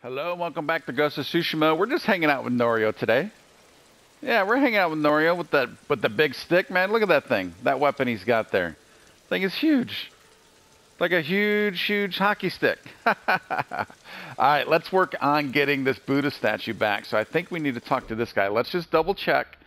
Hello, welcome back to Ghost of Tsushima. We're just hanging out with Norio today. Yeah, we're hanging out with Norio with the big stick, man. Look at that thing, that weapon he's got there. Thing is huge, like a huge, huge hockey stick. All right, let's work on getting this Buddha statue back. So I think we need to talk to this guy. Let's just double check,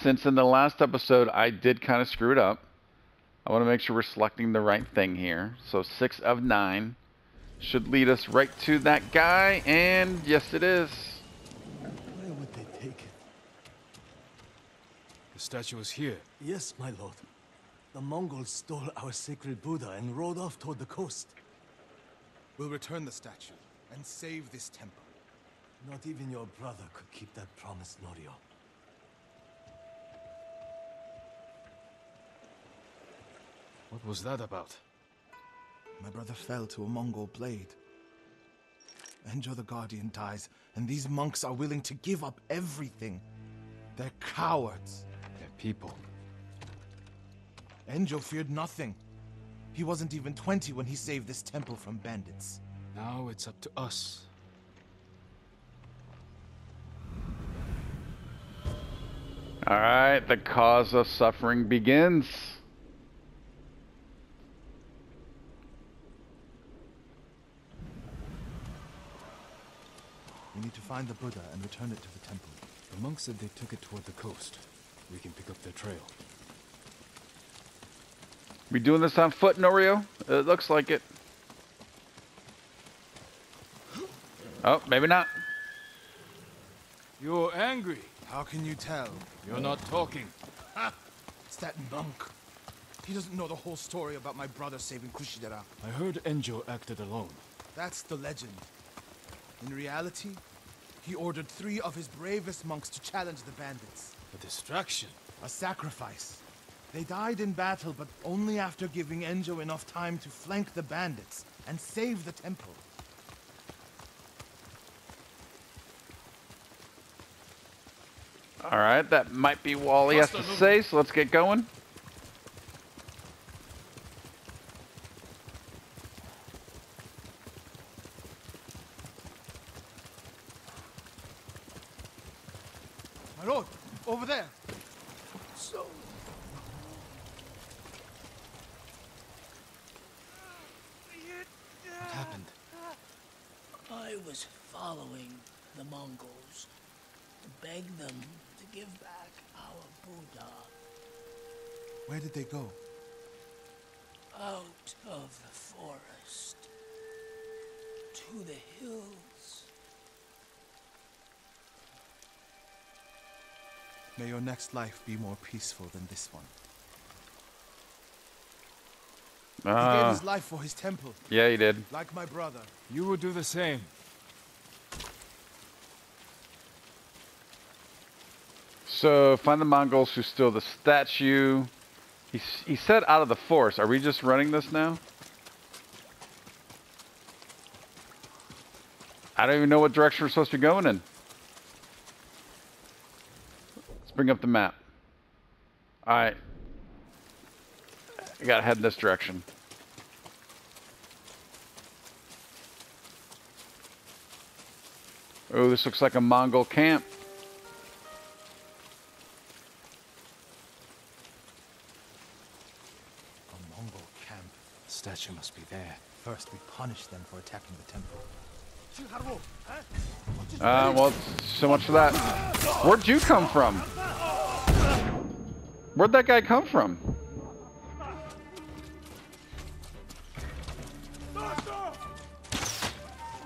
since in the last episode I did kind of screw it up. I want to make sure we're selecting the right thing here. So 6 of 9. Should lead us right to that guy, and yes it is. Where would they take it? The statue is here. Yes, my lord. The Mongols stole our sacred Buddha and rode off toward the coast. We'll return the statue and save this temple. Not even your brother could keep that promise, Norio. What was that about? My brother fell to a Mongol blade. Enjo the Guardian dies, and these monks are willing to give up everything. They're cowards. They're people. Enjo feared nothing. He wasn't even 20 when he saved this temple from bandits. Now it's up to us. All right, the cause of suffering begins. We need to find the Buddha and return it to the temple. The monks said they took it toward the coast. We can pick up their trail. We doing this on foot, Norio? It looks like it. Oh, maybe not. You're angry. How can you tell? You're not talking. Ha! It's that monk. He doesn't know the whole story about my brother saving Kushidera. I heard Enjo acted alone. That's the legend. In reality, he ordered 3 of his bravest monks to challenge the bandits. A distraction? A sacrifice. They died in battle, but only after giving Enjo enough time to flank the bandits and save the temple. All right, that might be all he has to say, so let's get going. May your next life be more peaceful than this one. He gave his life for his temple. Yeah, he did. Like my brother. You will do the same. So, find the Mongols who steal the statue. He said out of the forest. Are we just running this now? I don't even know what direction we're supposed to be going in. Bring up the map. All right, you gotta head in this direction. Oh, this looks like a Mongol camp. A Mongol camp. The statue must be there. First, we punish them for attacking the temple. Well, so much for that. Where'd you come from? Where'd that guy come from?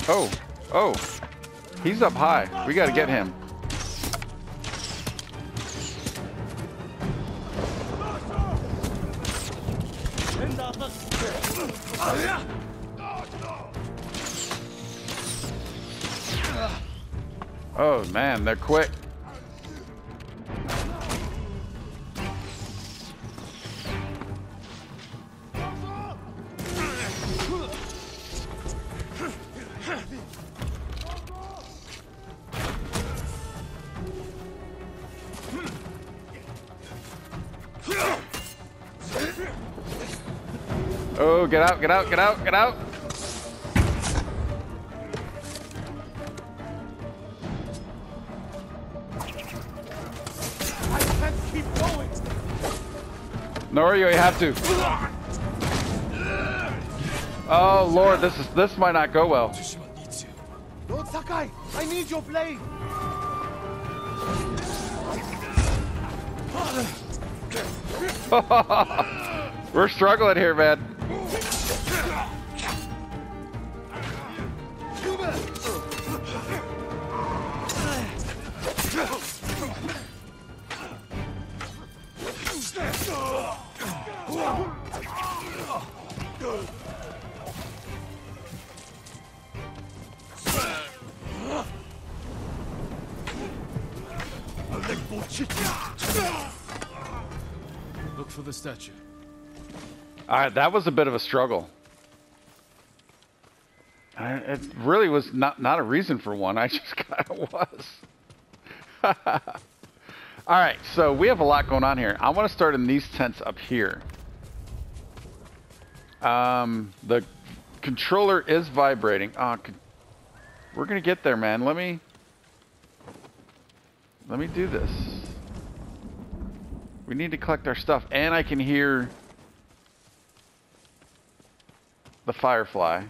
Oh, oh. He's up high. We gotta get him. Oh man, they're quick. Oh, get out, get out, get out, get out. Norio, you have to. Oh Lord, this might not go well. Lord Sakai, I need your blade. We're struggling here, man. Look for the statue. All right, that was a bit of a struggle. It really was not a reason for one. I just kind of was. All right, so we have a lot going on here. I want to start in these tents up here. The controller is vibrating. Oh, we're gonna get there, man. Let me do this. We need to collect our stuff, and I can hear the firefly.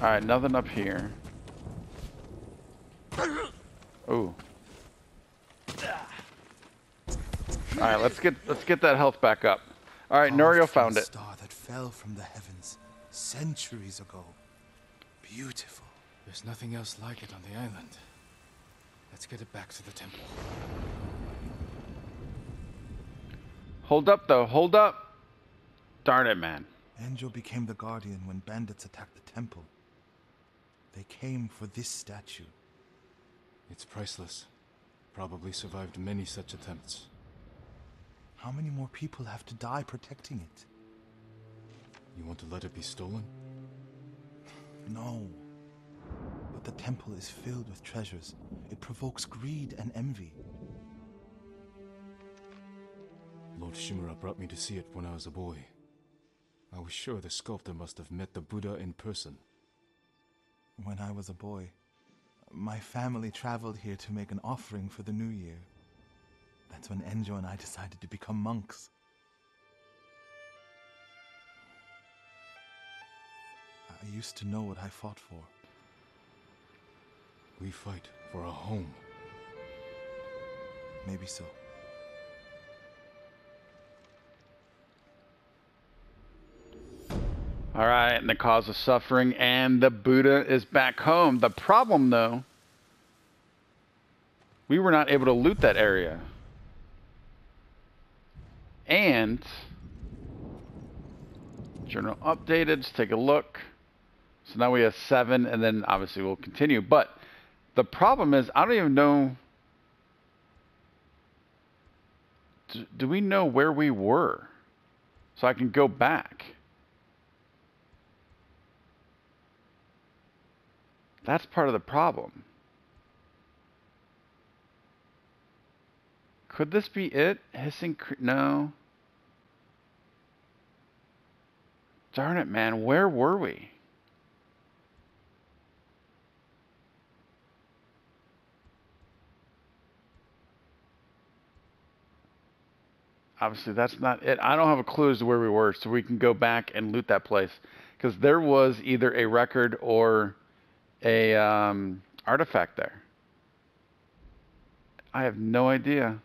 All right, nothing up here. Ooh. All right, let's get that health back up. All right, Norio found it. Star that fell from the heavens centuries ago. Beautiful. There's nothing else like it on the island. Let's get it back to the temple. Hold up, though. Hold up. Darn it, man. Enjo became the guardian when bandits attacked the temple. They came for this statue. It's priceless. Probably survived many such attempts. How many more people have to die protecting it? You want to let it be stolen? No. But the temple is filled with treasures. It provokes greed and envy. Lord Shimura brought me to see it when I was a boy. I was sure the sculptor must have met the Buddha in person. When I was a boy, my family traveled here to make an offering for the new year. That's when Enjo and I decided to become monks. I used to know what I fought for. We fight for a home. Maybe so. All right, and the cause of suffering, and the Buddha is back home. The problem, though, we were not able to loot that area. And journal updated. Let's take a look. So now we have 7, and then obviously we'll continue. But the problem is, I don't even know. Do we know where we were? So I can go back. That's part of the problem. Could this be it? Hissing? No. Darn it, man. Where were we? Obviously, that's not it. I don't have a clue as to where we were, so we can go back and loot that place. Because there was either a record or a artifact there. I have no idea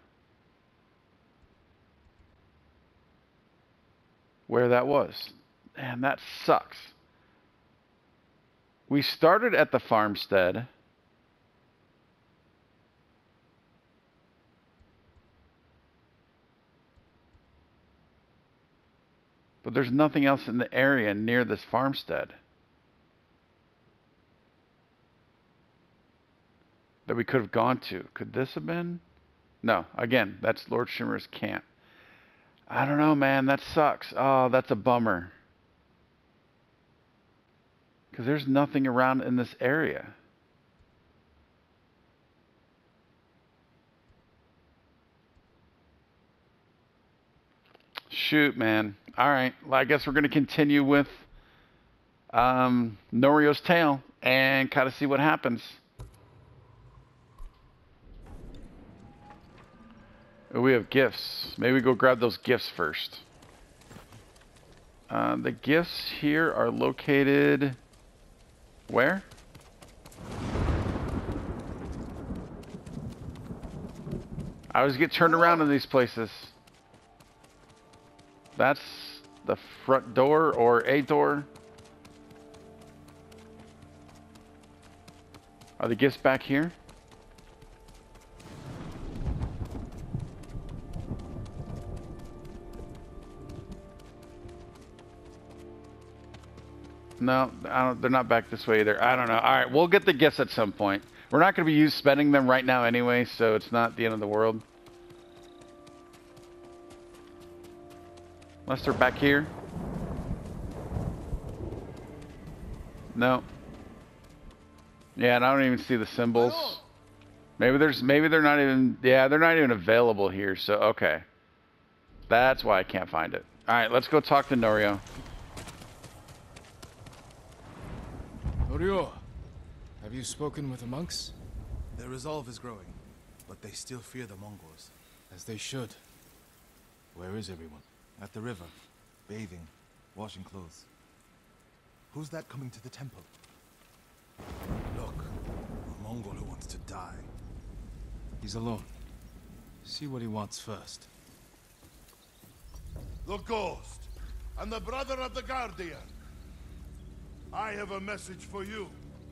where that was. And that sucks. We started at the farmstead. But there's nothing else in the area near this farmstead that we could have gone to. Could this have been? No. Again, that's Lord Shimmer's camp. I don't know, man. That sucks. Oh, that's a bummer. Because there's nothing around in this area. Shoot, man. All right. Well, I guess we're going to continue with Norio's tale and kind of see what happens. We have gifts. Maybe we go grab those gifts first. The gifts here are located where? I always get turned around in these places. That's the front door or a door. Are the gifts back here? No, they're not back this way either. I don't know. All right, we'll get the gifts at some point. We're not going to be spending them right now anyway, so it's not the end of the world. Unless they're back here. No. Yeah, and I don't even see the symbols. Maybe they're not even, yeah, they're not even available here, so okay. That's why I can't find it. All right, let's go talk to Norio. Norio, have you spoken with the monks? Their resolve is growing, but they still fear the Mongols. As they should. Where is everyone? At the river, bathing, washing clothes. Who's that coming to the temple? Look, a Mongol who wants to die. He's alone. See what he wants first. The Ghost, and the brother of the Guardian. I have a message for you.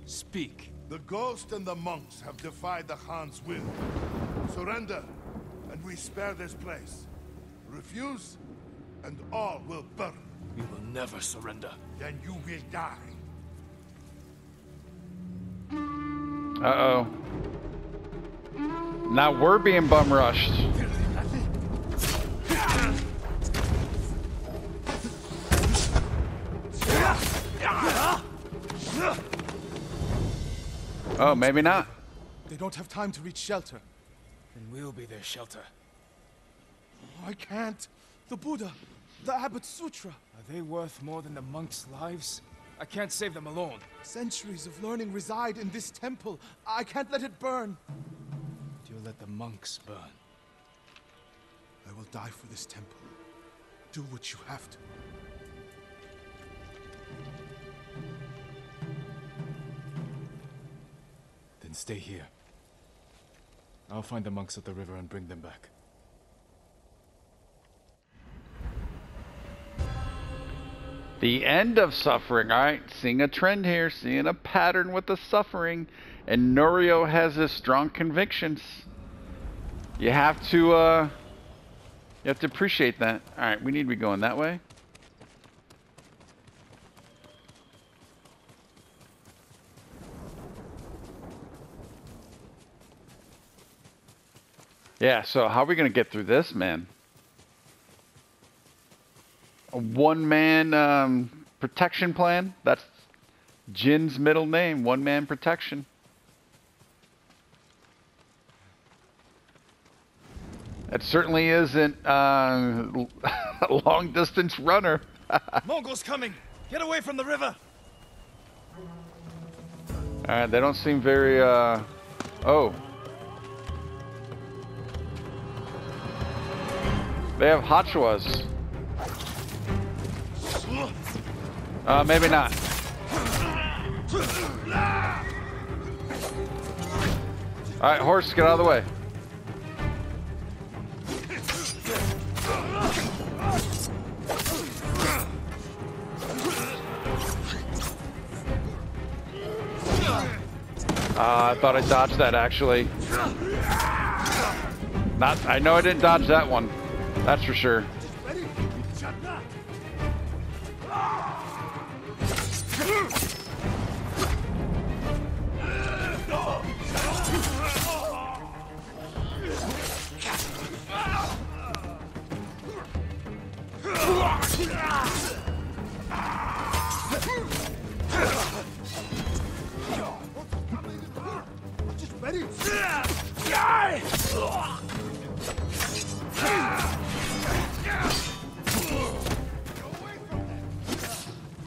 Speak. The Ghost and the monks have defied the Khan's will. Surrender, and we spare this place. Refuse, and all will burn. We will never surrender. Then you will die. Uh-oh. Now we're being bum-rushed. Oh, maybe not. They don't have time to reach shelter. Then we'll be their shelter. Oh, I can't. The Buddha, the Abbot's Sutra. Are they worth more than the monks' lives? I can't save them alone. Centuries of learning reside in this temple. I can't let it burn. Do you let the monks burn? I will die for this temple. Do what you have to. Then stay here. I'll find the monks at the river and bring them back. The end of suffering. All right, seeing a trend here, seeing a pattern with the suffering, and Norio has his strong convictions. You have to appreciate that. All right, we need to be going that way. Yeah. So how are we gonna get through this, man? A one-man protection plan. That's Jin's middle name, one-man protection. It certainly isn't a long-distance runner. Mongols coming! Get away from the river! All right, they don't seem very... Oh. They have Hachiwas. Maybe not. Alright, horse, get out of the way. I thought I dodged that, actually. I know I didn't dodge that one. That's for sure.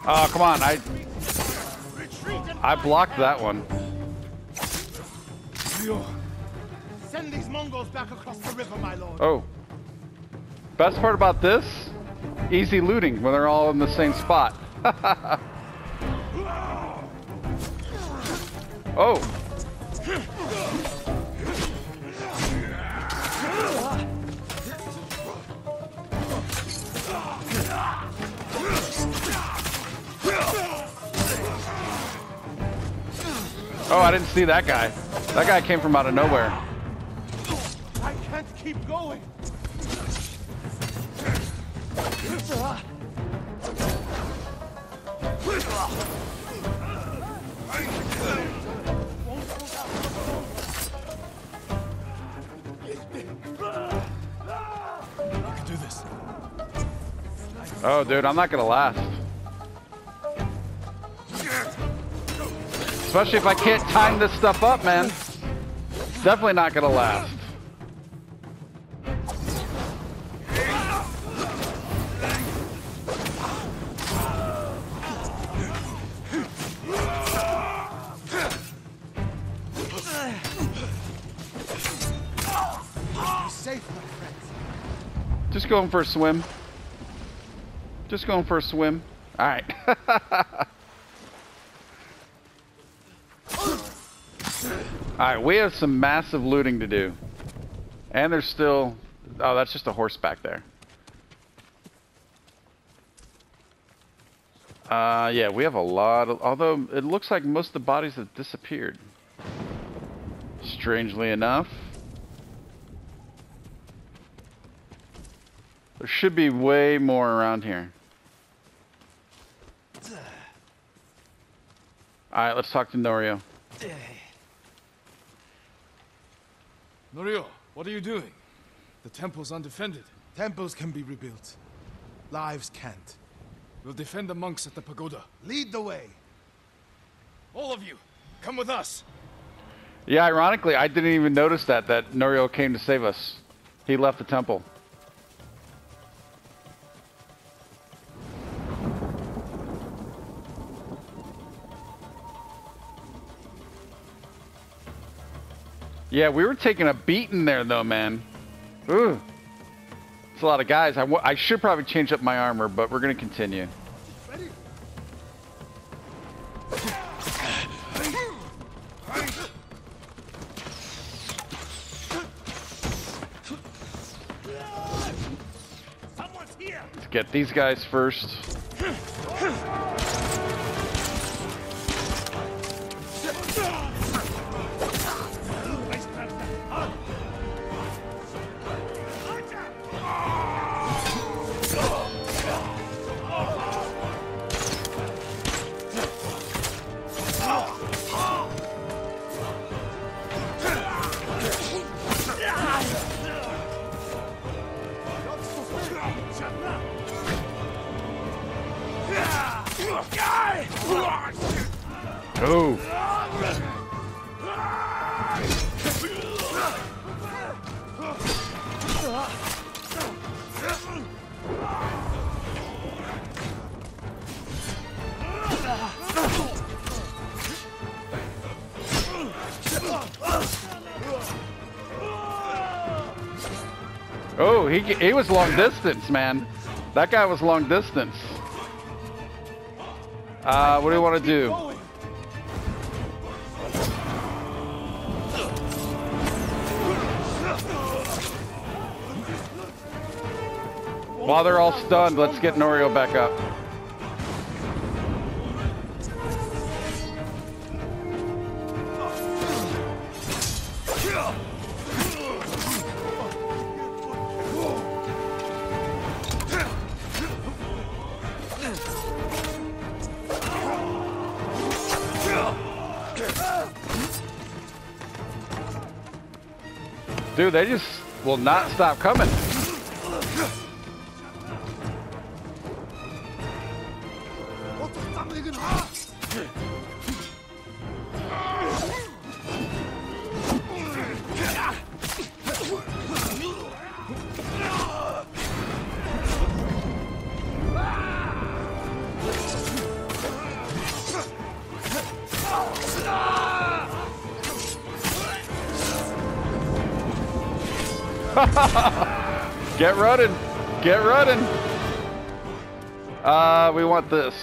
Oh, come on. I blocked that one. Send these Mongols back across the river, my lord. Oh. Best part about this? Easy looting when they're all in the same spot. Oh. Oh, I didn't see that guy. That guy came from out of nowhere. I can't keep going. I can do this. Oh, dude, I'm not gonna last. Especially if I can't time this stuff up, man. Definitely not gonna last. Just going for a swim. Just going for a swim. All right. Alright, we have some massive looting to do. And there's still... Oh, that's just a horse back there. Yeah, we have a lot of... Although, it looks like most of the bodies have disappeared. Strangely enough. There should be way more around here. Alright, let's talk to Norio. Norio, what are you doing? The temple's undefended. Temples can be rebuilt. Lives can't. We'll defend the monks at the pagoda. Lead the way. All of you, come with us. Yeah, ironically, I didn't even notice that Norio came to save us. He left the temple. Yeah, we were taking a beating there, though, man. Ooh. It's a lot of guys. I should probably change up my armor, but we're going to continue. Ready? Someone's here. Let's get these guys first. Oh. Oh, he was long distance, man. That guy was long distance. What do we want to do? While they're all stunned, let's get Norio back up. Dude, they just will not stop coming. Get running! Get running! We want this.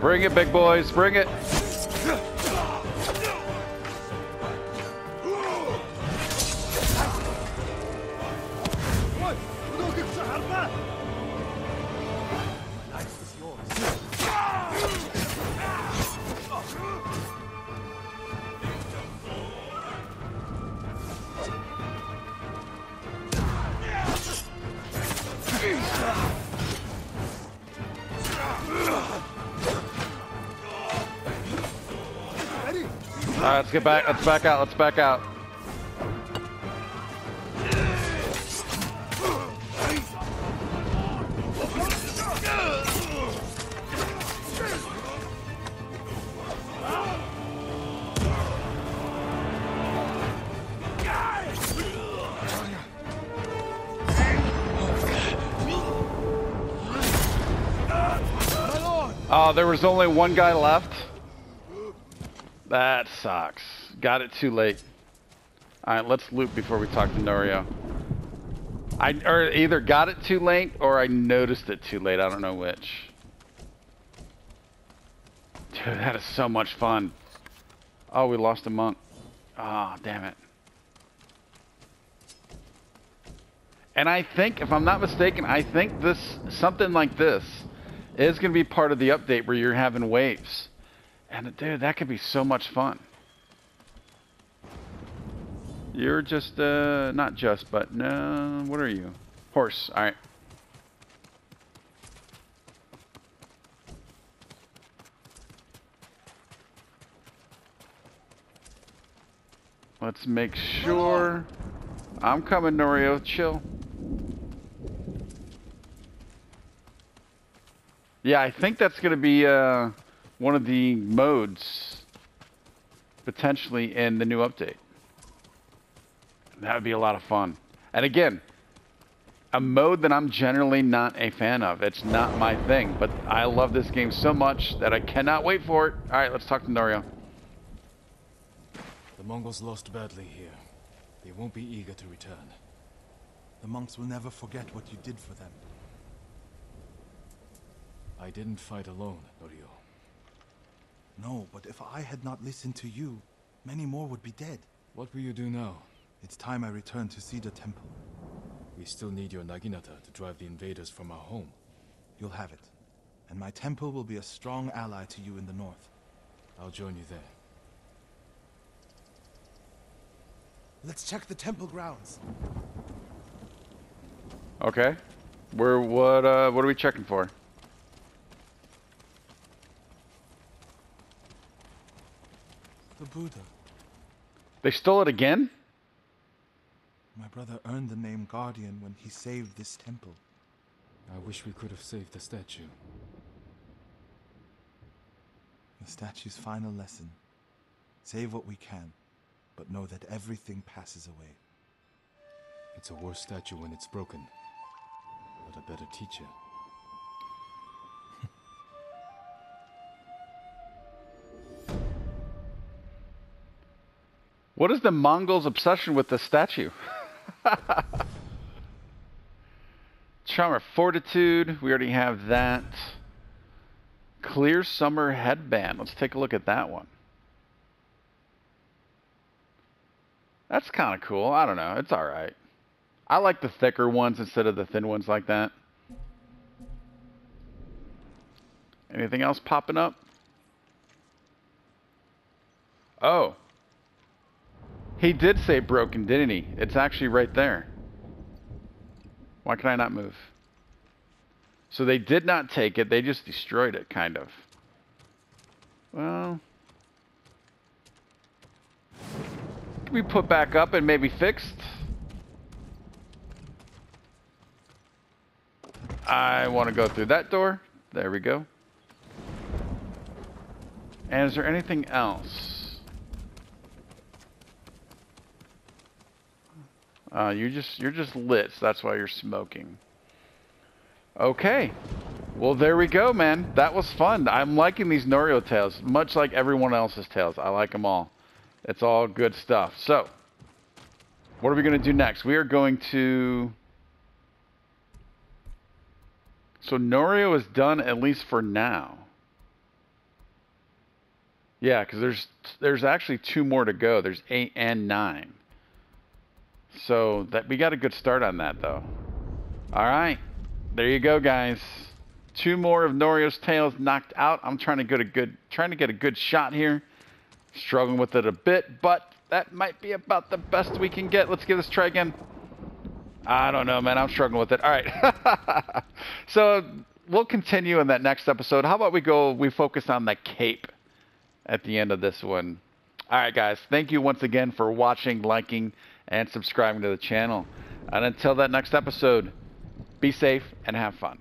Bring it, big boys, bring it! Alright, let's get back. Let's back out. Let's back out. Oh, there was only one guy left. That sucks. Got it too late. Alright, let's loot before we talk to Norio. I either got it too late or I noticed it too late. I don't know which. Dude, that is so much fun. Oh, we lost a monk. Ah, damn it. And I think, if I'm not mistaken, I think this, something like this is going to be part of the update where you're having waves. And dude, that could be so much fun. You're just, not just, but no, what are you? Horse, all right. Let's make sure. I'm coming, Norio, chill. Yeah, I think that's gonna be, one of the modes potentially in the new update. That would be a lot of fun. And again, a mode that I'm generally not a fan of. It's not my thing, but I love this game so much that I cannot wait for it. All right, let's talk to Norio. The Mongols lost badly here. They won't be eager to return. The monks will never forget what you did for them. I didn't fight alone, Norio. No, but if I had not listened to you, many more would be dead. What will you do now? It's time I return to Cedar Temple. We still need your Naginata to drive the invaders from our home. You'll have it. And my temple will be a strong ally to you in the north. I'll join you there. Let's check the temple grounds. Okay. We're what are we checking for? The Buddha. They stole it again? My brother earned the name Guardian when he saved this temple. I wish we could have saved the statue. The statue's final lesson. Save what we can, but know that everything passes away. It's a worse statue when it's broken, but a better teacher. What is the Mongols' obsession with the statue? Charm of Fortitude. We already have that. Clear Summer Headband. Let's take a look at that one. That's kind of cool. I don't know. It's all right. I like the thicker ones instead of the thin ones like that. Anything else popping up? Oh. He did say broken, didn't he? It's actually right there. Why can I not move? So they did not take it. They just destroyed it, kind of. Well. Can we put back up and maybe fixed? I want to go through that door. There we go. And is there anything else? You're just lit, so that's why you're smoking. Okay. Well, there we go, man. That was fun. I'm liking these Norio tales, much like everyone else's tales. I like them all. It's all good stuff. So, what are we going to do next? We are going to... So, Norio is done, at least for now. Yeah, because there's actually 2 more to go. There's 8 and 9. So, that we got a good start on that, though. All right. There you go, guys. 2 more of Norio's tails knocked out. I'm trying to get a good shot here. Struggling with it a bit, but that might be about the best we can get. Let's give this a try again. I don't know, man. I'm struggling with it. All right. So we'll continue in that next episode. How about we focus on the cape at the end of this one. All right, guys. Thank you once again for watching, liking, and subscribing to the channel. And until that next episode, be safe and have fun.